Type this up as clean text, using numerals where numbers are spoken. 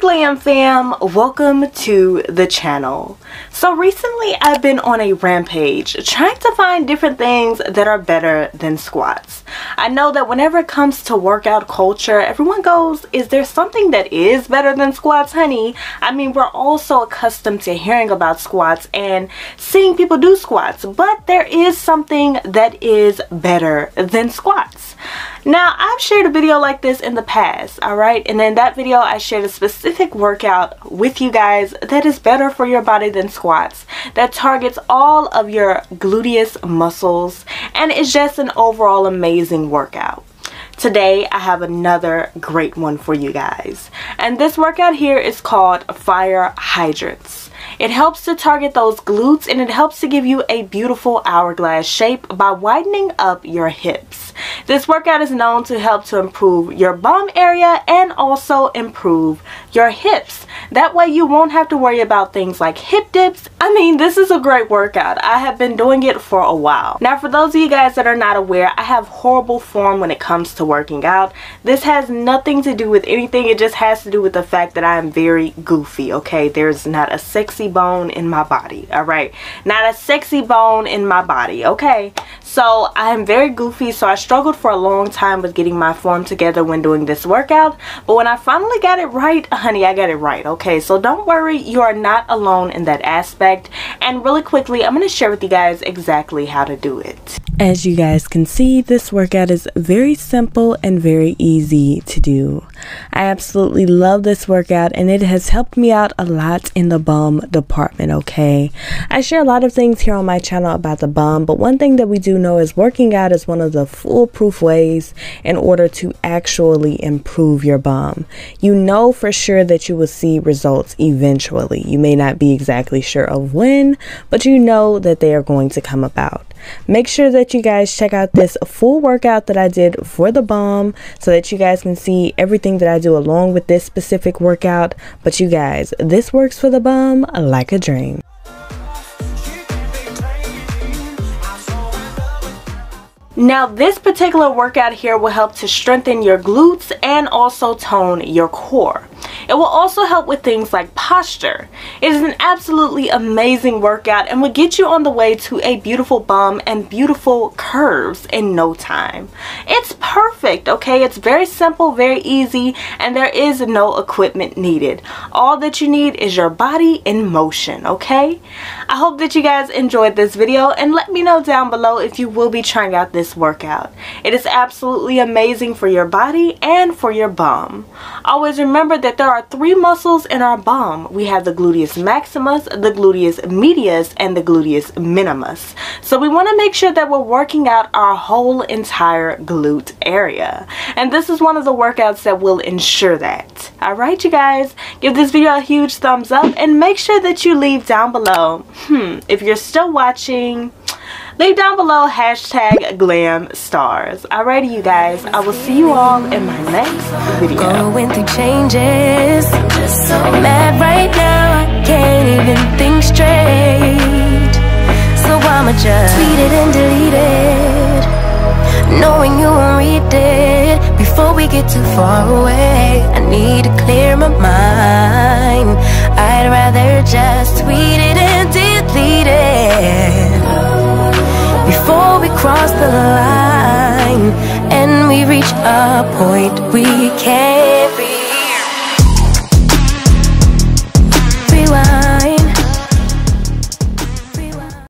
Hey GlamFam, welcome to the channel. So recently I've been on a rampage trying to find different things that are better than squats. I know that whenever it comes to workout culture, everyone goes, is there something that is better than squats, honey? I mean, we're all so accustomed to hearing about squats and seeing people do squats, but there is something that is better than squats. Now, I've shared a video like this in the past, alright? And in that video, I shared a specific workout with you guys that is better for your body than squats, that targets all of your gluteus muscles, and it's just an overall amazing workout. Today, I have another great one for you guys. And this workout here is called Fire Hydrants. It helps to target those glutes and it helps to give you a beautiful hourglass shape by widening up your hips. This workout is known to help to improve your bum area and also improve your hips. That way you won't have to worry about things like hip dips. I mean, this is a great workout. I have been doing it for a while. Now, for those of you guys that are not aware, I have horrible form when it comes to working out. This has nothing to do with anything. It just has to do with the fact that I am very goofy, okay? There's not a sexy bone in my body, all right? Not a sexy bone in my body, okay? So I am very goofy, so I struggled for a long time with getting my form together when doing this workout. But when I finally got it right, honey, I got it right, okay? So don't worry, you are not alone in that aspect. And really quickly, I'm going to share with you guys exactly how to do it. As you guys can see, this workout is very simple and very easy to do. I absolutely love this workout and it has helped me out a lot in the bum department, okay? I share a lot of things here on my channel about the bum, but one thing that we do know is working out is one of the foolproof ways in order to actually improve your bum. You know for sure that you will see results eventually. You may not be exactly sure of when, but you know that they are going to come about. Make sure that you guys check out this full workout that I did for the bum so that you guys can see everything that I do along with this specific workout. But you guys, this works for the bum like a dream. Now, this particular workout here will help to strengthen your glutes and also tone your core. It will also help with things like posture. It is an absolutely amazing workout and will get you on the way to a beautiful bum and beautiful curves in no time. It's perfect, okay? It's very simple, very easy, and there is no equipment needed. All that you need is your body in motion, okay? I hope that you guys enjoyed this video and let me know down below if you will be trying out this workout. It is absolutely amazing for your body and for your bum. Always remember that there are three muscles in our bum. We have the gluteus maximus, the gluteus medius, and the gluteus minimus. So we want to make sure that we're working out our whole entire glute area. And this is one of the workouts that will ensure that. Alright you guys, give this video a huge thumbs up and make sure that you leave down below, if you're still watching, leave down below hashtag GlamStars. Alrighty you guys, I will see you all in my next video. Going through changes, so mad right now, I can't even think straight. So I'ma just tweet it and delete it, knowing you won't read it. Before we get too far away, I need to clear my mind. I'd rather just tweet it and delete it before we cross the line and we reach a point we can't